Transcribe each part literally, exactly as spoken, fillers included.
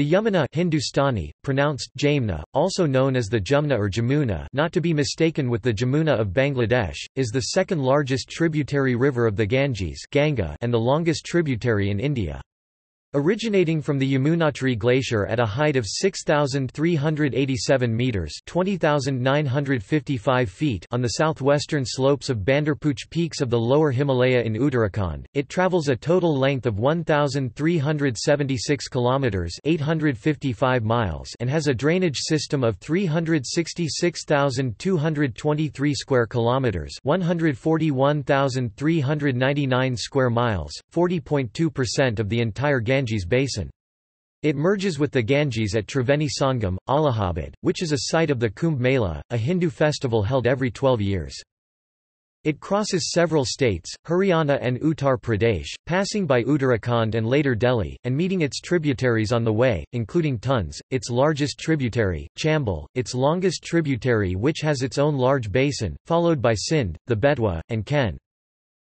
The Yamuna Hindustani, pronounced Jamna, also known as the Jumna or Jamuna, not to be mistaken with the Jamuna of Bangladesh, is the second largest tributary river of the Ganges Ganga and the longest tributary in India. Originating from the Yamunotri Glacier at a height of six thousand three hundred eighty-seven meters (twenty thousand nine hundred fifty-five feet) on the southwestern slopes of Bandarpunch peaks of the Lower Himalaya in Uttarakhand, it travels a total length of one thousand three hundred seventy-six kilometers (eight hundred fifty-five miles) and has a drainage system of three hundred sixty-six thousand two hundred twenty-three square kilometers (one hundred forty-one thousand three hundred ninety-nine square miles), forty point two percent of the entire Ganges Ganges Basin. It merges with the Ganges at Triveni Sangam, Allahabad, which is a site of the Kumbh Mela, a Hindu festival held every twelve years. It crosses several states, Haryana and Uttar Pradesh, passing by Uttarakhand and later Delhi, and meeting its tributaries on the way, including Tons, its largest tributary, Chambal, its longest tributary which has its own large basin, followed by Sindh, the Betwa, and Ken.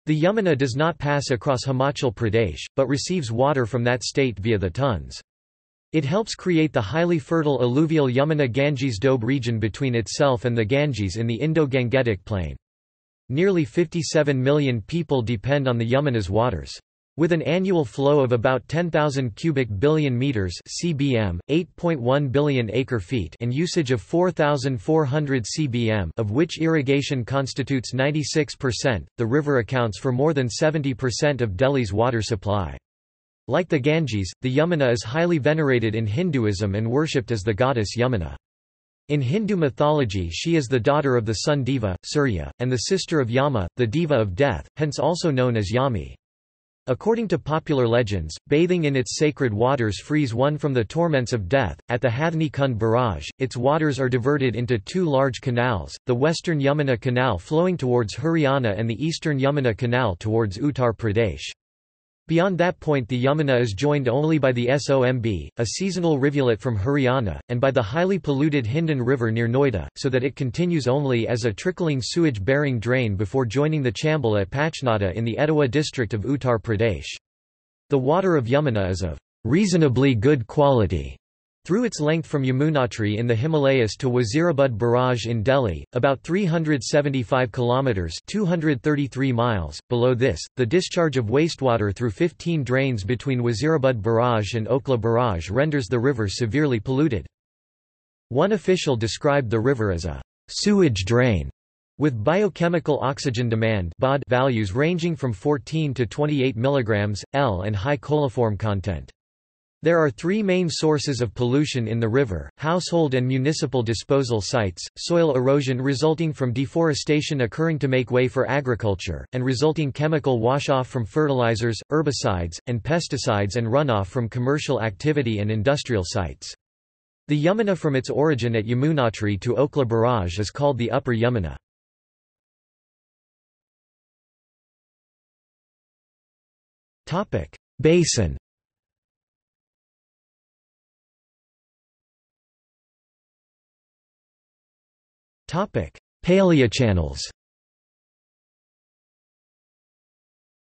The Yamuna does not pass across Himachal Pradesh, but receives water from that state via the Tons. It helps create the highly fertile alluvial Yamuna-Ganges Doab region between itself and the Ganges in the Indo-Gangetic plain. Nearly fifty-seven million people depend on the Yamuna's waters. With an annual flow of about ten thousand cubic billion meters (C B M), eight point one billion acre-feet, and usage of four thousand four hundred C B M, of which irrigation constitutes ninety-six percent, the river accounts for more than seventy percent of Delhi's water supply. Like the Ganges, the Yamuna is highly venerated in Hinduism and worshipped as the goddess Yamuna. In Hindu mythology, she is the daughter of the sun Deva, Surya, and the sister of Yama, the Deva of death, hence also known as Yami. According to popular legends, bathing in its sacred waters frees one from the torments of death. At the Hathni Kund Barrage, its waters are diverted into two large canals, the Western Yamuna Canal flowing towards Haryana and the Eastern Yamuna Canal towards Uttar Pradesh. Beyond that point the Yamuna is joined only by the Somb, a seasonal rivulet from Haryana, and by the highly polluted Hindan River near Noida, so that it continues only as a trickling sewage-bearing drain before joining the Chambal at Pachnada in the Etawah district of Uttar Pradesh. The water of Yamuna is of reasonably good quality. Through its length from Yamunotri in the Himalayas to Wazirabad Barrage in Delhi, about three hundred seventy-five kilometers (two hundred thirty-three miles). Below this, the discharge of wastewater through fifteen drains between Wazirabad Barrage and Okhla Barrage renders the river severely polluted. One official described the river as a sewage drain, with biochemical oxygen demand (B O D) values ranging from fourteen to twenty-eight milligrams per liter and high coliform content. There are three main sources of pollution in the river: household and municipal disposal sites, soil erosion resulting from deforestation occurring to make way for agriculture, and resulting chemical wash-off from fertilizers, herbicides, and pesticides, and runoff from commercial activity and industrial sites. The Yamuna from its origin at Yamunotri to Okhla Barrage is called the Upper Yamuna. Basin. Paleochannels.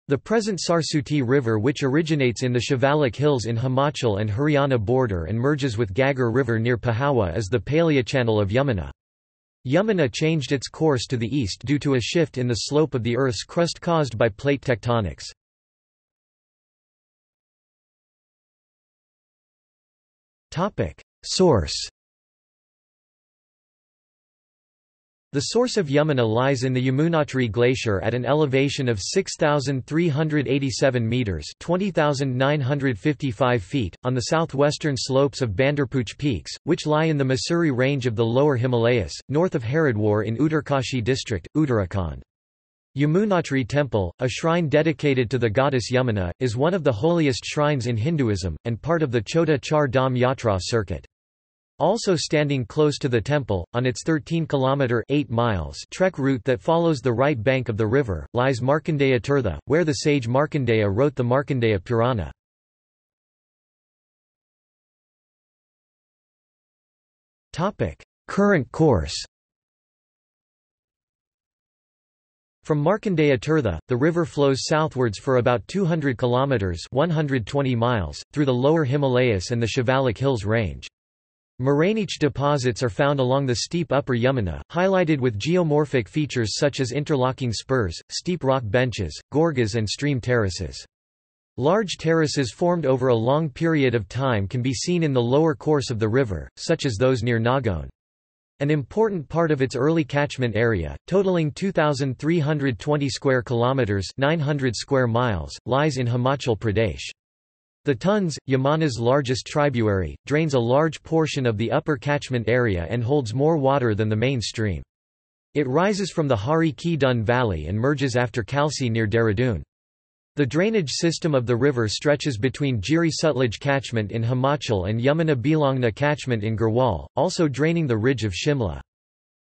The present Sarasuti River, which originates in the Shivalik Hills in Himachal and Haryana border and merges with Ghaggar River near Pahawa, is the Paleochannel of Yamuna. Yamuna changed its course to the east due to a shift in the slope of the Earth's crust caused by plate tectonics. Source. The source of Yamuna lies in the Yamunotri Glacier at an elevation of six thousand three hundred eighty-seven meters (twenty thousand nine hundred fifty-five feet) on the southwestern slopes of Bandarpunch peaks, which lie in the Missouri range of the Lower Himalayas, north of Haridwar in Uttarkashi district, Uttarakhand. Yamunotri Temple, a shrine dedicated to the goddess Yamuna, is one of the holiest shrines in Hinduism and part of the Chota Char Dham Yatra circuit. Also standing close to the temple, on its thirteen kilometer (eight miles) trek route that follows the right bank of the river, lies Markandeya Tirtha, where the sage Markandeya wrote the Markandeya Purana. Current course. From Markandeya Tirtha, the river flows southwards for about two hundred kilometers (one hundred twenty miles) through the lower Himalayas and the Shivalik Hills range. Morainic deposits are found along the steep upper Yamuna, highlighted with geomorphic features such as interlocking spurs, steep rock benches, gorges and stream terraces. Large terraces formed over a long period of time can be seen in the lower course of the river, such as those near Nagon. An important part of its early catchment area, totaling two thousand three hundred twenty square kilometers (nine hundred square miles), lies in Himachal Pradesh. The Tons, Yamuna's largest tributary, drains a large portion of the upper catchment area and holds more water than the main stream. It rises from the Hari Ki Dun Valley and merges after Kalsi near Dehradun. The drainage system of the river stretches between Jiri Sutlej catchment in Himachal and Yamuna Bilangna catchment in Garhwal, also draining the ridge of Shimla.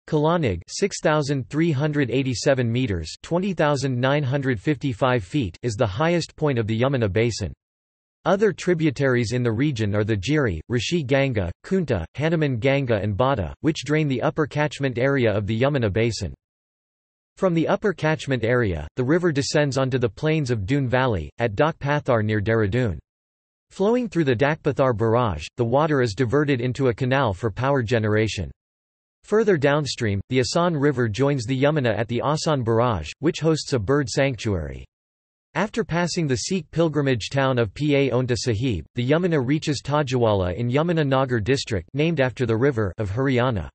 Kalanag (six thousand three hundred eighty-seven meters, twenty thousand nine hundred fifty-five feet) is the highest point of the Yamuna basin. Other tributaries in the region are the Jiri, Rishi Ganga, Kunta, Hanuman Ganga and Bada, which drain the upper catchment area of the Yamuna basin. From the upper catchment area, the river descends onto the plains of Doon Valley, at Dakpathar near Dehradun. Flowing through the Dakpathar barrage, the water is diverted into a canal for power generation. Further downstream, the Asan River joins the Yamuna at the Asan barrage, which hosts a bird sanctuary. After passing the Sikh pilgrimage town of Pa Onta Sahib, the Yamuna reaches Tajawala in Yamuna Nagar district, named after the river, of Haryana.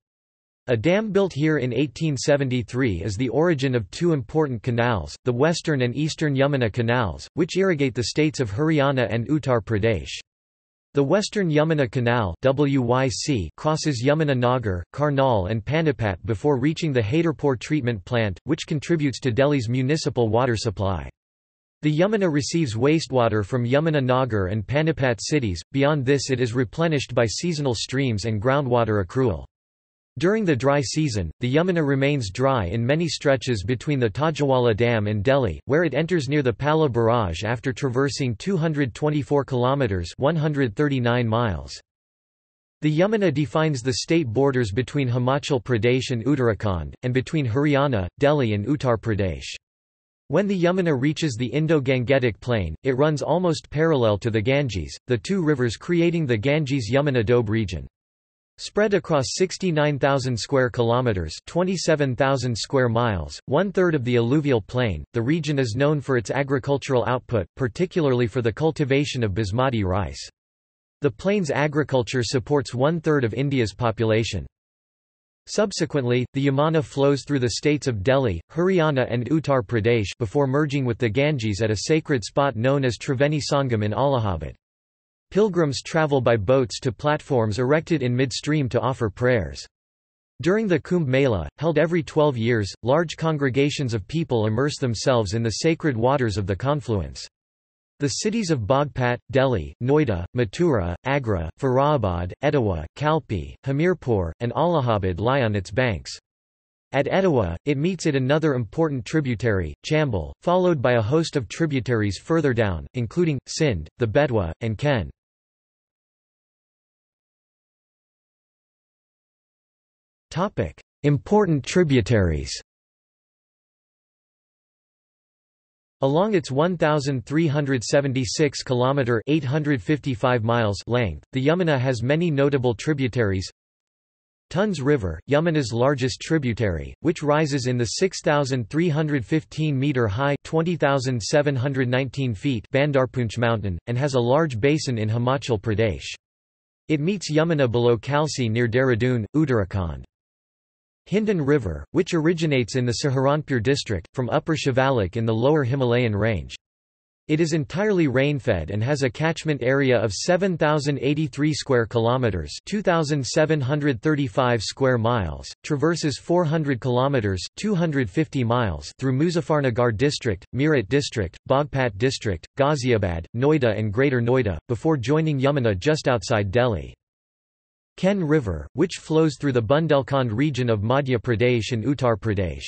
A dam built here in eighteen seventy-three is the origin of two important canals, the Western and Eastern Yamuna Canals, which irrigate the states of Haryana and Uttar Pradesh. The Western Yamuna Canal (W Y C) crosses Yamuna Nagar, Karnal and Panipat before reaching the Haterpur treatment plant, which contributes to Delhi's municipal water supply. The Yamuna receives wastewater from Yamuna Nagar and Panipat cities, beyond this it is replenished by seasonal streams and groundwater accrual. During the dry season, the Yamuna remains dry in many stretches between the Tajawala Dam and Delhi, where it enters near the Palla Barrage after traversing two hundred twenty-four kilometers (one hundred thirty-nine miles). The Yamuna defines the state borders between Himachal Pradesh and Uttarakhand, and between Haryana, Delhi and Uttar Pradesh. When the Yamuna reaches the Indo-Gangetic plain, it runs almost parallel to the Ganges, the two rivers creating the Ganges-Yamuna Doab region. Spread across sixty-nine thousand square kilometers (twenty-seven thousand square miles), one-third of the alluvial plain, the region is known for its agricultural output, particularly for the cultivation of basmati rice. The plains agriculture supports one-third of India's population. Subsequently, the Yamuna flows through the states of Delhi, Haryana and Uttar Pradesh before merging with the Ganges at a sacred spot known as Triveni Sangam in Allahabad. Pilgrims travel by boats to platforms erected in midstream to offer prayers. During the Kumbh Mela, held every twelve years, large congregations of people immerse themselves in the sacred waters of the confluence. The cities of Baghpat, Delhi, Noida, Mathura, Agra, Farabad, Etawah, Kalpi, Hamirpur, and Allahabad lie on its banks. At Etawah, it meets it another important tributary, Chambal, followed by a host of tributaries further down, including Sindh, the Betwa, and Ken. Topic: Important tributaries. Along its one thousand three hundred seventy-six kilometer (eight hundred fifty-five miles) length, the Yamuna has many notable tributaries. Tons River, Yamuna's largest tributary, which rises in the six thousand three hundred fifteen meter high (twenty thousand seven hundred nineteen feet) Bandarpunch mountain, and has a large basin in Himachal Pradesh. It meets Yamuna below Kalsi near Dehradun, Uttarakhand. Hindon River, which originates in the Saharanpur district, from upper Shivalik in the lower Himalayan range. It is entirely rainfed and has a catchment area of seven thousand eighty-three square kilometers (two thousand seven hundred thirty-five square miles), traverses four hundred kilometers (two hundred fifty miles) through Muzaffarnagar district, Meerut district, Baghpat district, Ghaziabad, Noida and Greater Noida, before joining Yamuna just outside Delhi. Ken River, which flows through the Bundelkhand region of Madhya Pradesh and Uttar Pradesh.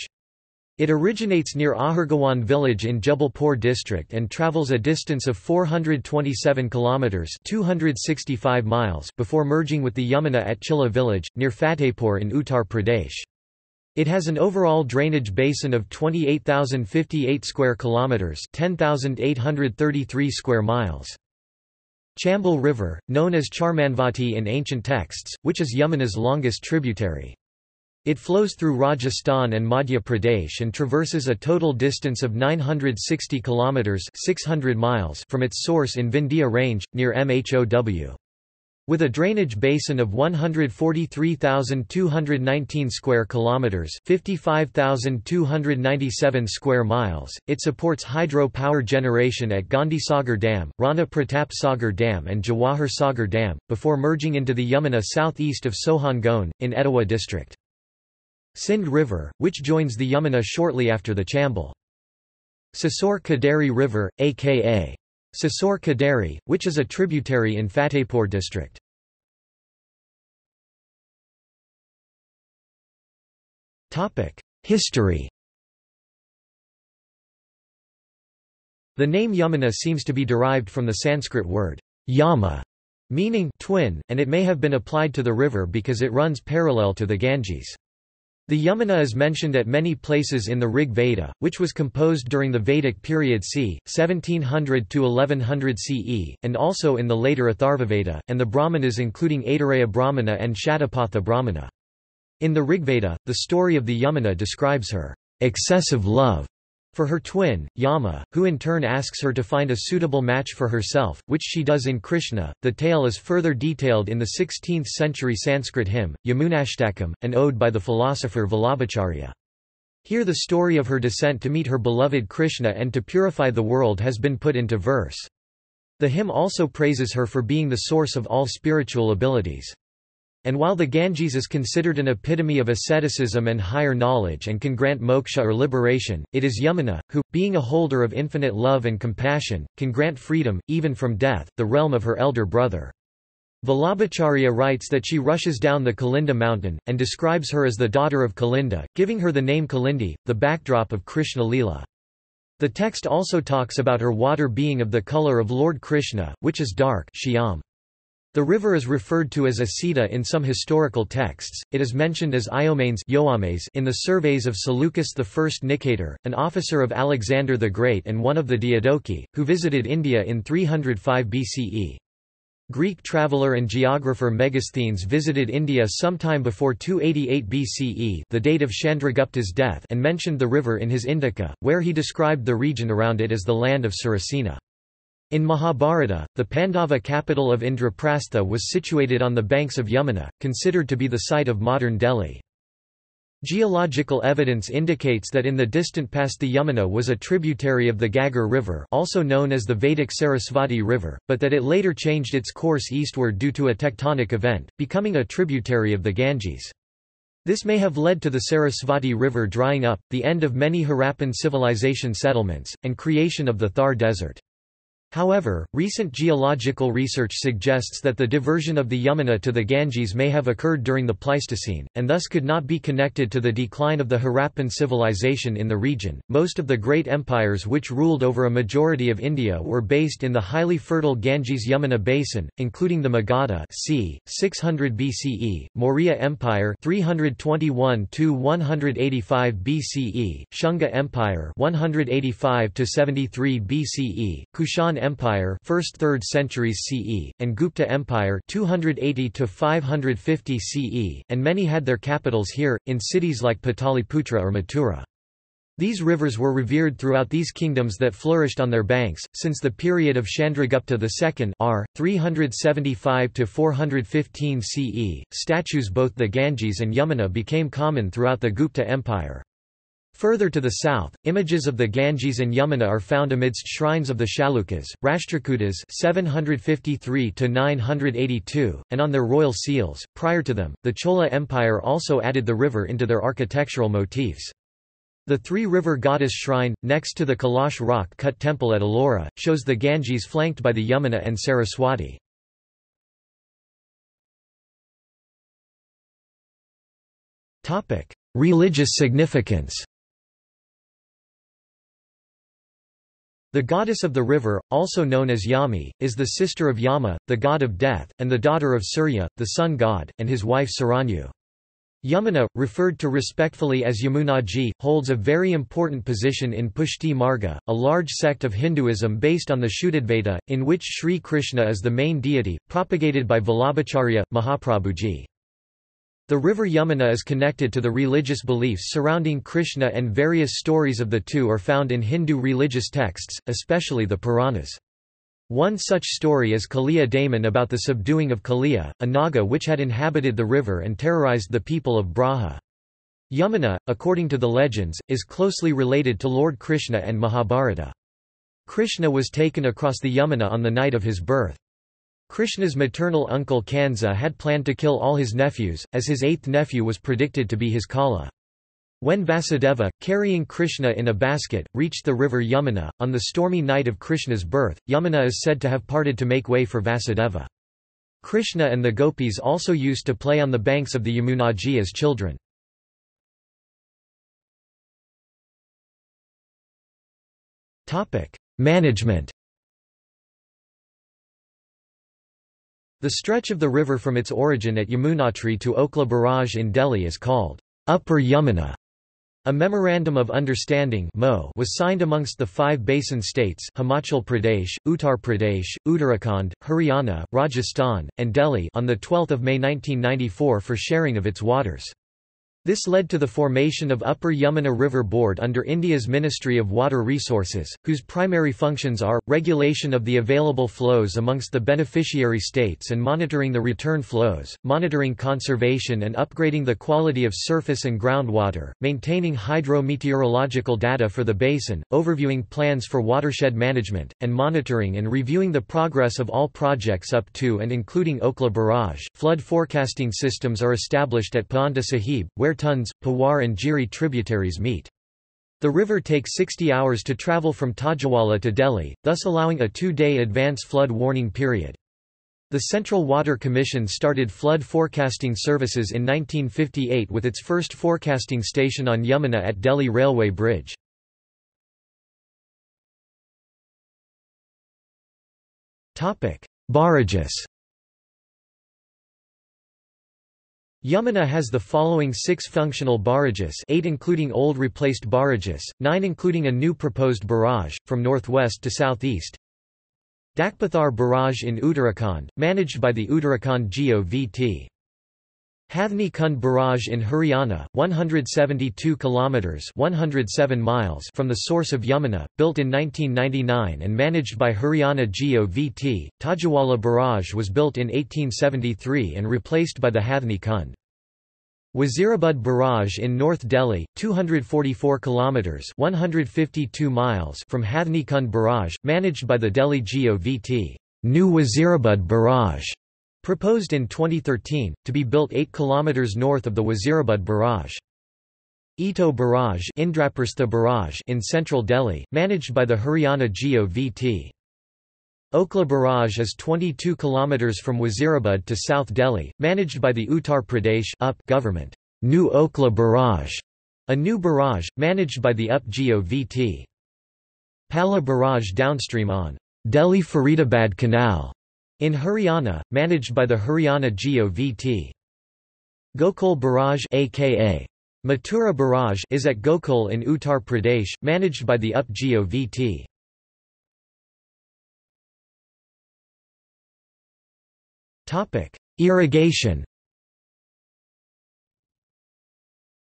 It originates near Ahargawan village in Jubalpur district and travels a distance of four hundred twenty-seven kilometers (two hundred sixty-five miles) before merging with the Yamuna at Chilla village, near Fatehpur in Uttar Pradesh. It has an overall drainage basin of twenty-eight thousand fifty-eight square kilometers, ten thousand eight hundred thirty-three square miles. Chambal River, known as Charmanvati in ancient texts, which is Yamuna's longest tributary. It flows through Rajasthan and Madhya Pradesh and traverses a total distance of nine hundred sixty kilometers, six hundred miles from its source in Vindhya Range near Mhow. With a drainage basin of one hundred forty-three thousand two hundred nineteen square kilometers, fifty-five thousand two hundred ninety-seven square miles, it supports hydro power generation at Gandhi Sagar Dam, Rana Pratap Sagar Dam and Jawahar Sagar Dam before merging into the Yamuna southeast of Sohangon in Etawah district. Sindh River, which joins the Yamuna shortly after the Chambal. Sasor Kaderi River, aka Sasor Kaderi, which is a tributary in Fatehpur district. History. The name Yamuna seems to be derived from the Sanskrit word yama, meaning twin, and it may have been applied to the river because it runs parallel to the Ganges. The Yamuna is mentioned at many places in the Rig Veda, which was composed during the Vedic period c. seventeen hundred to eleven hundred C E, and also in the later Atharvaveda, and the Brahmanas including Aitareya Brahmana and Shatapatha Brahmana. In the Rigveda, the story of the Yamuna describes her excessive love for her twin, Yama, who in turn asks her to find a suitable match for herself, which she does in Krishna. The tale is further detailed in the sixteenth century Sanskrit hymn, Yamunashtakam, an ode by the philosopher Vallabhacharya. Here the story of her descent to meet her beloved Krishna and to purify the world has been put into verse. The hymn also praises her for being the source of all spiritual abilities. And while the Ganges is considered an epitome of asceticism and higher knowledge and can grant moksha or liberation, it is Yamuna, who, being a holder of infinite love and compassion, can grant freedom, even from death, the realm of her elder brother. Vallabhacharya writes that she rushes down the Kalinda mountain, and describes her as the daughter of Kalinda, giving her the name Kalindi, the backdrop of Krishna Leela. The text also talks about her water being of the color of Lord Krishna, which is dark shyam. The river is referred to as Asita in some historical texts. It is mentioned as Iomanes in the surveys of Seleucus the First Nicator, an officer of Alexander the Great and one of the Diadochi, who visited India in three hundred five B C E. Greek traveller and geographer Megasthenes visited India sometime before two eighty-eight B C E, the date of Chandragupta's death, and mentioned the river in his Indica, where he described the region around it as the land of Saracena. In Mahabharata, the Pandava capital of Indraprastha was situated on the banks of Yamuna, considered to be the site of modern Delhi. Geological evidence indicates that in the distant past the Yamuna was a tributary of the Ghaggar River, also known as the Vedic Sarasvati River, but that it later changed its course eastward due to a tectonic event, becoming a tributary of the Ganges. This may have led to the Sarasvati River drying up, the end of many Harappan civilization settlements, and creation of the Thar Desert. However, recent geological research suggests that the diversion of the Yamuna to the Ganges may have occurred during the Pleistocene, and thus could not be connected to the decline of the Harappan civilization in the region. Most of the great empires which ruled over a majority of India were based in the highly fertile Ganges-Yamuna basin, including the Magadha (c. six hundred B C E), Maurya Empire (three twenty-one to one eighty-five B C E), Shunga Empire (one eighty-five to seventy-three B C E), Kushan Empire, first third centuries C E, and Gupta Empire, two eighty to five fifty C E, and many had their capitals here in cities like Pataliputra or Mathura. These rivers were revered throughout these kingdoms that flourished on their banks since the period of Chandragupta the Second, r. three seventy-five to four fifteen C E. Statues both the Ganges and Yamuna became common throughout the Gupta Empire. Further to the south, images of the Ganges and Yamuna are found amidst shrines of the Chalukyas, Rashtrakutas (seven fifty-three to nine eighty-two), and on their royal seals. Prior to them, the Chola Empire also added the river into their architectural motifs. The three-river goddess shrine, next to the Kailash rock-cut temple at Ellora, shows the Ganges flanked by the Yamuna and Saraswati. Topic: Religious significance. The goddess of the river, also known as Yami, is the sister of Yama, the god of death, and the daughter of Surya, the sun god, and his wife Saranyu. Yamuna, referred to respectfully as Yamunaji, holds a very important position in Pushti Marga, a large sect of Hinduism based on the Shuddhadvaita, in which Sri Krishna is the main deity, propagated by Vallabhacharya, Mahaprabhuji. The river Yamuna is connected to the religious beliefs surrounding Krishna, and various stories of the two are found in Hindu religious texts, especially the Puranas. One such story is Kaliya Daman about the subduing of Kaliya, a Naga which had inhabited the river and terrorized the people of Braha. Yamuna, according to the legends, is closely related to Lord Krishna and Mahabharata. Krishna was taken across the Yamuna on the night of his birth. Krishna's maternal uncle Kansa had planned to kill all his nephews, as his eighth nephew was predicted to be his Kala. When Vasudeva, carrying Krishna in a basket, reached the river Yamuna, on the stormy night of Krishna's birth, Yamuna is said to have parted to make way for Vasudeva. Krishna and the gopis also used to play on the banks of the Yamunaji as children. Management. The stretch of the river from its origin at Yamunotri to Okhla Barrage in Delhi is called Upper Yamuna. A Memorandum of Understanding was signed amongst the five basin states Himachal Pradesh, Uttar Pradesh, Uttarakhand, Haryana, Rajasthan, and Delhi on the twelfth of May nineteen ninety-four for sharing of its waters. This led to the formation of Upper Yamuna River Board under India's Ministry of Water Resources, whose primary functions are, regulation of the available flows amongst the beneficiary states and monitoring the return flows, monitoring conservation and upgrading the quality of surface and groundwater, maintaining hydro-meteorological data for the basin, overviewing plans for watershed management, and monitoring and reviewing the progress of all projects up to and including Okhla Barrage. Flood forecasting systems are established at Paonta Sahib, where Tons, Pawar and Jiri tributaries meet. The river takes sixty hours to travel from Tajawala to Delhi, thus allowing a two-day advance flood warning period. The Central Water Commission started flood forecasting services in nineteen fifty-eight with its first forecasting station on Yamuna at Delhi Railway Bridge. Barrages. Yamuna has the following six functional barrages, eight including old replaced barrages, nine including a new proposed barrage, from northwest to southeast. Dakpathar Barrage in Uttarakhand, managed by the Uttarakhand Govt. Hathni Kund Barrage in Haryana, one hundred seventy-two kilometers (one hundred seven miles) from the source of Yamuna, built in nineteen ninety-nine and managed by Haryana Govt. Tajawala Barrage was built in eighteen seventy-three and replaced by the Hathni Kund. Wazirabad Barrage in North Delhi, two hundred forty-four kilometers (one hundred fifty-two miles) from Hathni Kund Barrage, managed by the Delhi Govt. New Wazirabad Barrage, proposed in twenty thirteen, to be built eight kilometers north of the Wazirabad Barrage. Etawah Barrage, Indraprastha Barrage in central Delhi, managed by the Haryana Govt. Okhla Barrage is twenty-two kilometers from Wazirabad to South Delhi, managed by the Uttar Pradesh U P government. New Okhla Barrage, a new barrage, managed by the U P Govt. Palla Barrage downstream on Delhi Faridabad Canal, in Haryana, managed by the Haryana Govt. Gokul Barrage aka Mathura Barrage is at Gokul in Uttar Pradesh, managed by the U P Govt. Topic: Irrigation.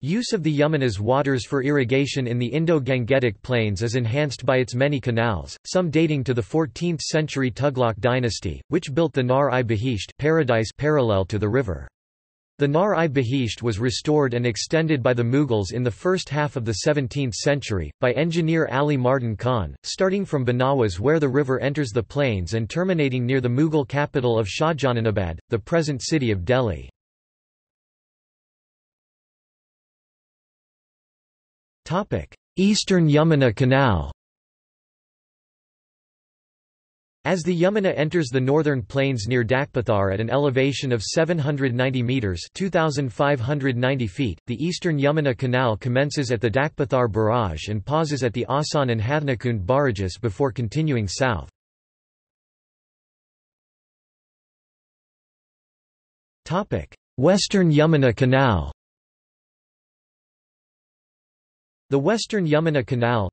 Use of the Yamuna's waters for irrigation in the Indo-Gangetic plains is enhanced by its many canals, some dating to the fourteenth century Tughlaq dynasty, which built the Nar-i-Bahisht paradise parallel to the river. The Nar-i-Bahisht was restored and extended by the Mughals in the first half of the seventeenth century, by engineer Ali Mardan Khan, starting from Banawas where the river enters the plains and terminating near the Mughal capital of Shahjahanabad, the present city of Delhi. Eastern Yamuna Canal. As the Yamuna enters the northern plains near Dakpathar at an elevation of seven hundred ninety meters (two thousand five hundred ninety feet), the Eastern Yamuna Canal commences at the Dakpathar Barrage and pauses at the Asan and Hathni Kund barrages before continuing south. Western Yamuna Canal. The Western Yamuna Canal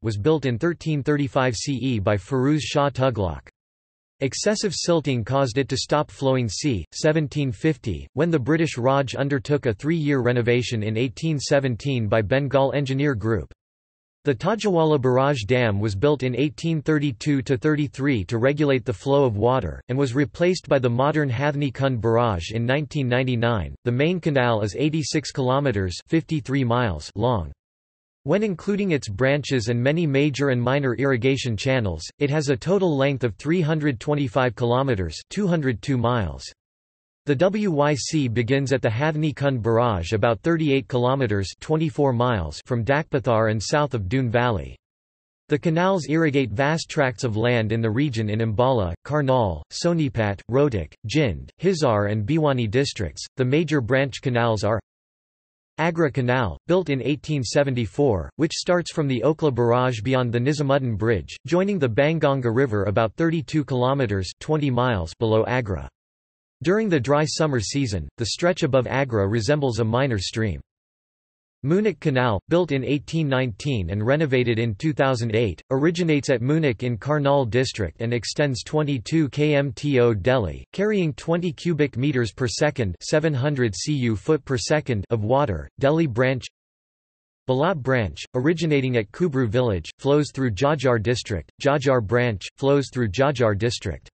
was built in thirteen thirty-five C E by Firuz Shah Tughlaq. Excessive silting caused it to stop flowing c. seventeen fifty, when the British Raj undertook a three-year renovation in eighteen seventeen by Bengal Engineer Group. The Tajawala Barrage Dam was built in eighteen thirty-two to thirty-three to regulate the flow of water, and was replaced by the modern Hathni Kund Barrage in nineteen ninety-nine. The main canal is eighty-six kilometers (fifty-three miles) long. When including its branches and many major and minor irrigation channels, it has a total length of three hundred twenty-five kilometers (two hundred two miles). The W Y C begins at the Hathni Kund Barrage about thirty-eight kilometers (twenty-four miles) from Dakpathar and south of Doon Valley. The canals irrigate vast tracts of land in the region in Ambala, Karnal, Sonipat, Rohtak, Jind, Hisar and Biwani districts. The major branch canals are Agra Canal, built in eighteen seventy-four, which starts from the Okhla Barrage beyond the Nizamuddin Bridge, joining the Banganga River about thirty-two kilometers (twenty miles) below Agra. During the dry summer season, the stretch above Agra resembles a minor stream. Munich Canal, built in eighteen nineteen and renovated in two thousand eight, originates at Munich in Karnal district and extends twenty-two kilometers to Delhi, carrying twenty cubic meters per second (seven hundred cubic foot per second) of water. Delhi branch Palla Branch, originating at Kubru village, flows through Ghaggar district. Ghaggar branch flows through Ghaggar district.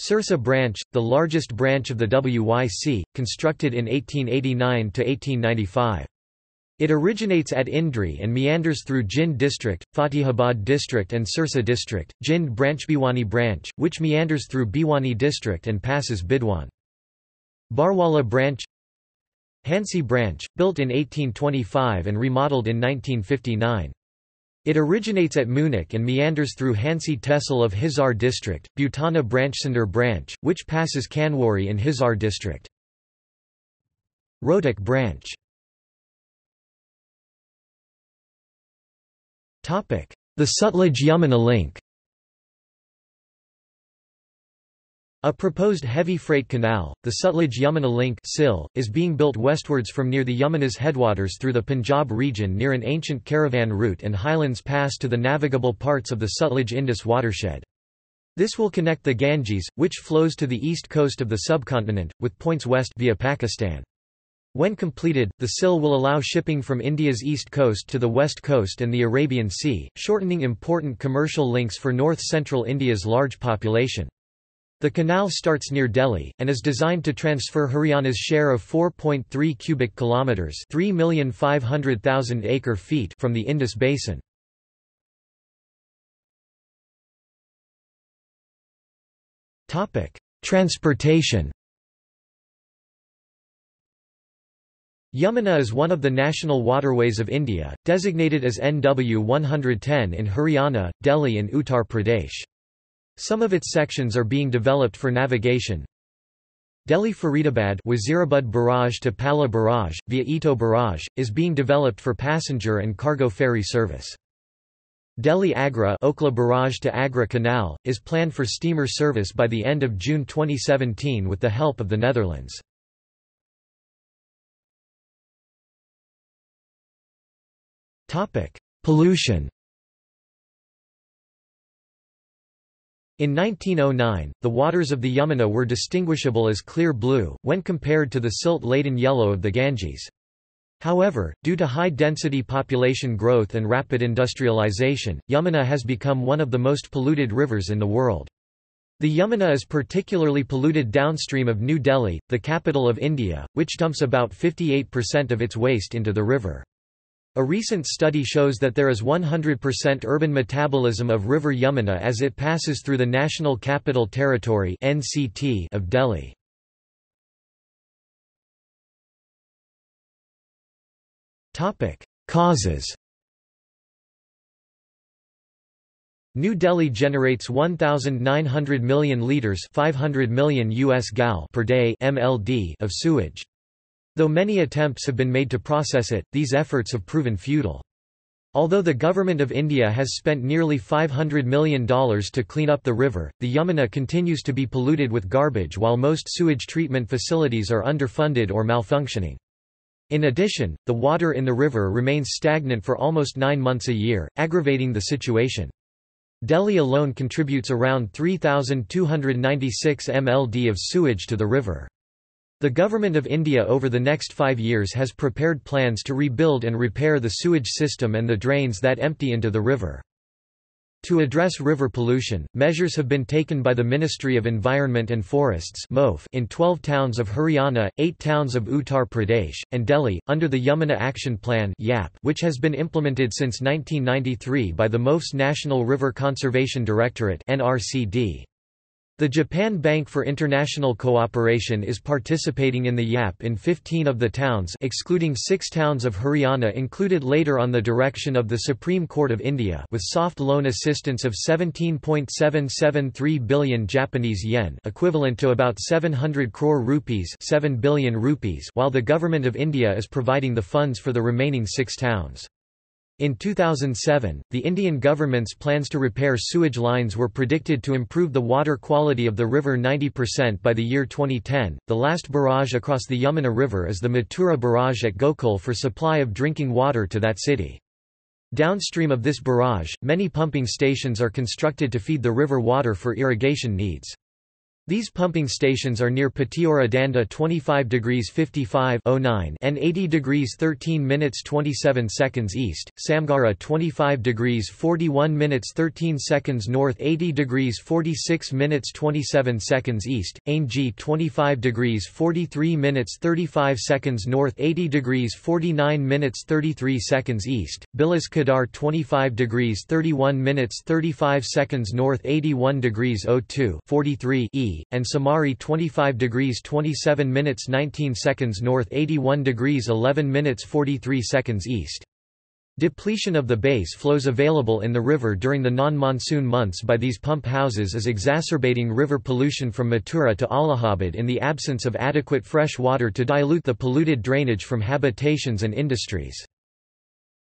Sirsa Branch, the largest branch of the W Y C, constructed in eighteen eighty-nine to eighteen ninety-five. It originates at Indri and meanders through Jind district, Fatihabad district and Sirsa district. Jind Branch Biwani Branch, which meanders through Biwani district and passes Bidwan. Barwala Branch Hansi Branch, built in eighteen twenty-five and remodeled in nineteen fifty-nine. It originates at Munich and meanders through Hansi Tehsil of Hisar district, Butana Branch Sindar Branch, which passes Kanwari in Hisar district. Rohtak Branch. The Sutlej-Yamuna link. A proposed heavy freight canal, the Sutlej-Yamuna link (S Y L), is being built westwards from near the Yamuna's headwaters through the Punjab region near an ancient caravan route and highlands pass to the navigable parts of the Sutlej-Indus watershed. This will connect the Ganges, which flows to the east coast of the subcontinent, with points west via Pakistan. When completed, the S Y L will allow shipping from India's east coast to the west coast and the Arabian Sea, shortening important commercial links for north-central India's large population. The canal starts near Delhi, and is designed to transfer Haryana's share of four point three cubic kilometres (three million five hundred thousand acre-feet) from the Indus Basin. Transportation. Yamuna is one of the national waterways of India, designated as N W one ten in Haryana, Delhi and Uttar Pradesh. Some of its sections are being developed for navigation. Delhi-Faridabad Wazirabad Barrage to Palla Barrage, via Etawah Barrage, is being developed for passenger and cargo ferry service. Delhi-Agra Okhla Barrage to Agra Canal, is planned for steamer service by the end of June twenty seventeen with the help of the Netherlands. Pollution. In nineteen oh nine, the waters of the Yamuna were distinguishable as clear blue, when compared to the silt-laden yellow of the Ganges. However, due to high-density population growth and rapid industrialization, Yamuna has become one of the most polluted rivers in the world. The Yamuna is particularly polluted downstream of New Delhi, the capital of India, which dumps about fifty-eight percent of its waste into the river. A recent study shows that there is one hundred percent urban metabolism of river Yamuna as it passes through the National Capital Territory (N C T) of Delhi. Topic: Causes. New Delhi generates one thousand nine hundred million liters (five hundred million U S gal) per day (M L D) of sewage. Though many attempts have been made to process it, these efforts have proven futile. Although the government of India has spent nearly five hundred million dollars to clean up the river, the Yamuna continues to be polluted with garbage while most sewage treatment facilities are underfunded or malfunctioning. In addition, the water in the river remains stagnant for almost nine months a year, aggravating the situation. Delhi alone contributes around three thousand two hundred ninety-six millimeters cubed of sewage to the river. The Government of India over the next five years has prepared plans to rebuild and repair the sewage system and the drains that empty into the river. To address river pollution, measures have been taken by the Ministry of Environment and Forests in twelve towns of Haryana, eight towns of Uttar Pradesh, and Delhi, under the Yamuna Action Plan, which has been implemented since nineteen ninety-three by the M O F's National River Conservation Directorate. The Japan Bank for International Cooperation is participating in the YAP in fifteen of the towns, excluding six towns of Haryana included later on the direction of the Supreme Court of India, with soft loan assistance of seventeen point seven seven three billion Japanese yen, equivalent to about seven hundred crore rupees, seven billion rupees, while the Government of India is providing the funds for the remaining six towns. In two thousand seven, the Indian government's plans to repair sewage lines were predicted to improve the water quality of the river ninety percent by the year twenty ten. The last barrage across the Yamuna River is the Mathura barrage at Gokul for supply of drinking water to that city. Downstream of this barrage, many pumping stations are constructed to feed the river water for irrigation needs. These pumping stations are near Patiora Danda twenty-five degrees fifty-five oh nine and eighty degrees thirteen minutes twenty-seven seconds east, Samgara twenty-five degrees forty-one minutes thirteen seconds north, eighty degrees forty-six minutes twenty-seven seconds east, Ainji twenty-five degrees forty-three minutes thirty-five seconds north, eighty degrees forty-nine minutes thirty-three seconds east, Bilas Kadar twenty-five degrees thirty-one minutes thirty-five seconds north, eighty-one degrees oh two forty-three e, and Samari twenty-five degrees twenty-seven minutes nineteen seconds north, eighty-one degrees eleven minutes forty-three seconds east. Depletion of the base flows available in the river during the non-monsoon months by these pump houses is exacerbating river pollution from Mathura to Allahabad in the absence of adequate fresh water to dilute the polluted drainage from habitations and industries.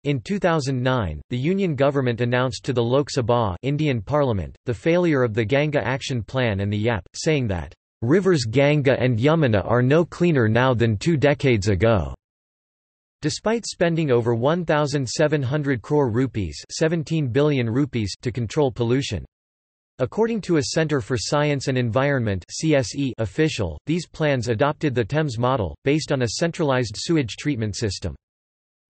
In two thousand nine, the Union government announced to the Lok Sabha Indian Parliament the failure of the Ganga Action Plan and the YAP, saying that rivers Ganga and Yamuna are no cleaner now than two decades ago. Despite spending over one thousand seven hundred crore rupees, seventeen billion rupees to control pollution. According to a Centre for Science and Environment (C S E) official, these plans adopted the Thames model based on a centralized sewage treatment system.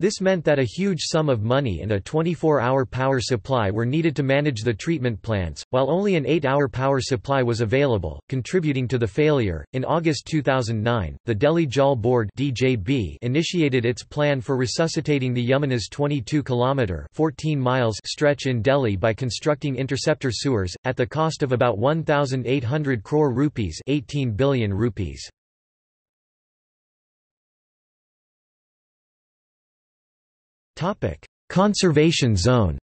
This meant that a huge sum of money and a twenty-four hour power supply were needed to manage the treatment plants, while only an eight hour power supply was available, contributing to the failure. In August two thousand nine, the Delhi Jal Board (D J B) initiated its plan for resuscitating the Yamuna's twenty-two kilometer (fourteen miles) stretch in Delhi by constructing interceptor sewers at the cost of about one thousand eight hundred crore rupees, eighteen billion rupees. Topic: Conservation Zone.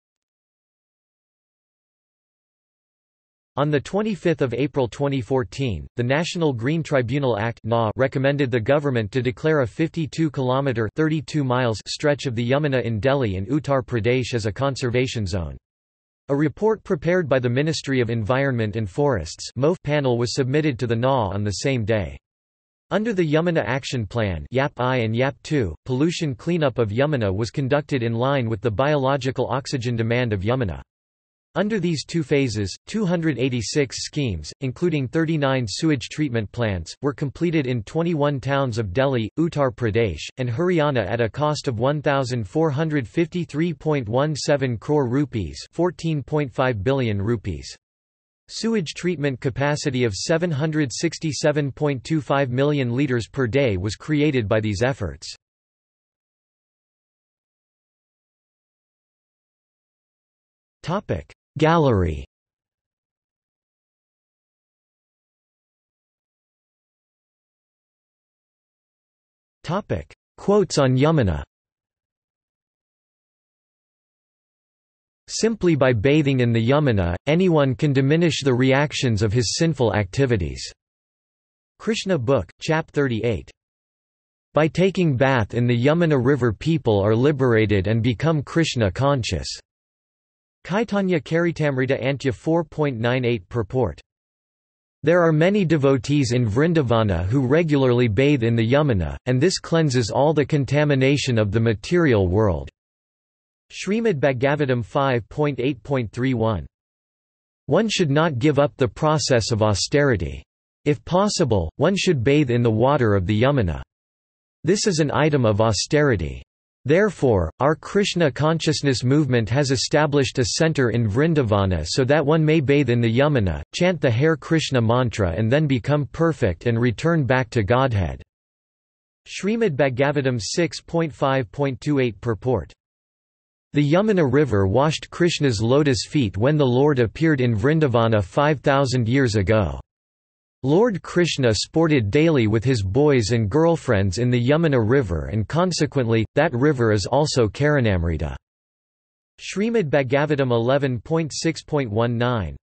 On the twenty-fifth of April twenty fourteen, the National Green Tribunal Act (N A recommended the government to declare a fifty-two kilometer (thirty-two miles) stretch of the Yamuna in Delhi and Uttar Pradesh as a conservation zone. A report prepared by the Ministry of Environment and Forests (M O F) panel was submitted to the N A on the same day. Under the Yamuna Action Plan YAP one and YAP two, pollution cleanup of Yamuna was conducted in line with the biological oxygen demand of Yamuna. Under these two phases, two hundred eighty-six schemes, including thirty-nine sewage treatment plants, were completed in twenty-one towns of Delhi, Uttar Pradesh, and Haryana at a cost of one thousand four hundred fifty-three point one seven crore rupees, fourteen point five billion rupees. Sewage treatment capacity of seven hundred sixty-seven point two five million litres per day was created by these efforts. Gallery. Quotes on Yamuna. Simply by bathing in the Yamuna, anyone can diminish the reactions of his sinful activities. Krishna Book, Chapter thirty-eight. By taking bath in the Yamuna River, people are liberated and become Krishna conscious. Chaitanya Charitamrita Antya four point ninety-eight Purport. There are many devotees in Vrindavana who regularly bathe in the Yamuna, and this cleanses all the contamination of the material world. Srimad Bhagavatam five point eight point thirty-one. One should not give up the process of austerity. If possible, one should bathe in the water of the Yamuna. This is an item of austerity. Therefore, our Krishna consciousness movement has established a center in Vrindavana so that one may bathe in the Yamuna, chant the Hare Krishna mantra and then become perfect and return back to Godhead. Srimad Bhagavatam six point five point twenty-eight purport. The Yamuna river washed Krishna's lotus feet when the Lord appeared in Vrindavana five thousand years ago. Lord Krishna sported daily with his boys and girlfriends in the Yamuna river and consequently, that river is also Karanamrita. Srimad Bhagavatam eleven point six point nineteen.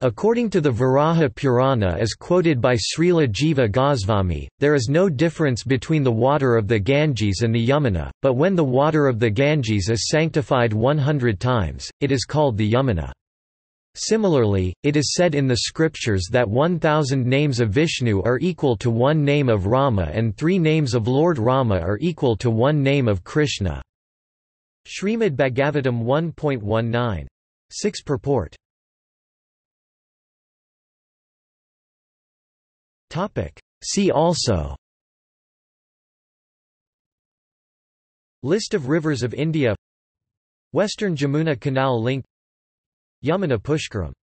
According to the Varaha Purana as quoted by Srila Jiva Goswami, there is no difference between the water of the Ganges and the Yamuna, but when the water of the Ganges is sanctified one hundred times, it is called the Yamuna. Similarly, it is said in the scriptures that one thousand names of Vishnu are equal to one name of Rama and three names of Lord Rama are equal to one name of Krishna. Srimad Bhagavatam one point nineteen. six purport. See also List of rivers of India Western Yamuna Canal link Yamuna Pushkaram.